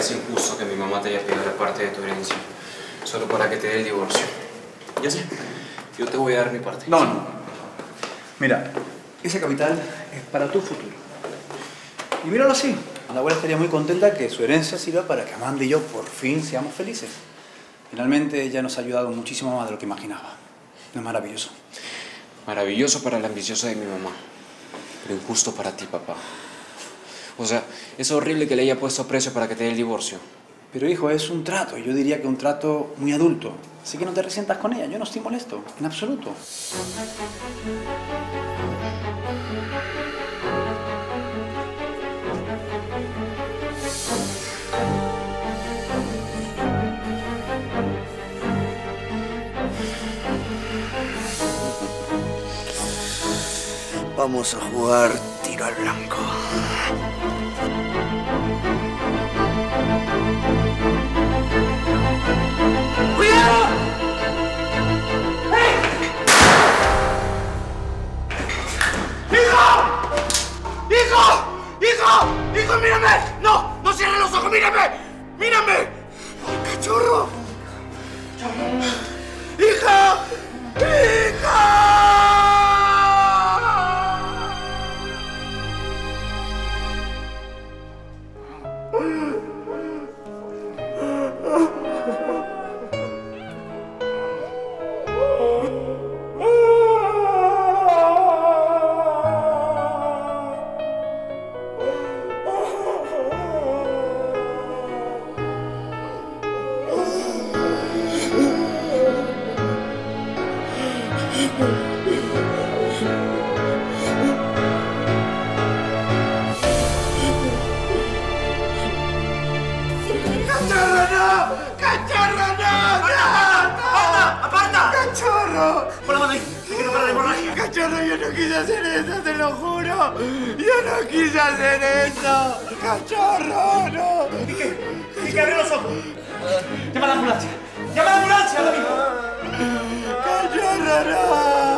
parece injusto que mi mamá te haya pedido la parte de tu herencia solo para que te dé el divorcio. Ya sé, yo te voy a dar mi parte. No, no. Mira, ese capital es para tu futuro. Y míralo así. La abuela estaría muy contenta que su herencia sirva para que Amanda y yo por fin seamos felices. Finalmente ella nos ha ayudado muchísimo más de lo que imaginaba. Es maravilloso. Maravilloso para la ambiciosa de mi mamá, pero injusto para ti, papá. O sea, es horrible que le haya puesto precio para que te dé el divorcio. Pero hijo, es un trato, yo diría que un trato muy adulto. Así que no te resientas con ella, yo no estoy molesto, en absoluto. Vamos a jugar tiro al blanco. ¡Cuidado! ¡Hey! ¡Hijo! ¡Hijo! ¡Hijo! ¡Hijo, mírame! ¡No! ¡No cierres los ojos! ¡Mírame! ¡Mírame! ¡Ay, cachorro! ¡Hija! ¡Hija! ¡Llama a la ambulancia! ¡Llama a la ambulancia! ¡Cachorro, no!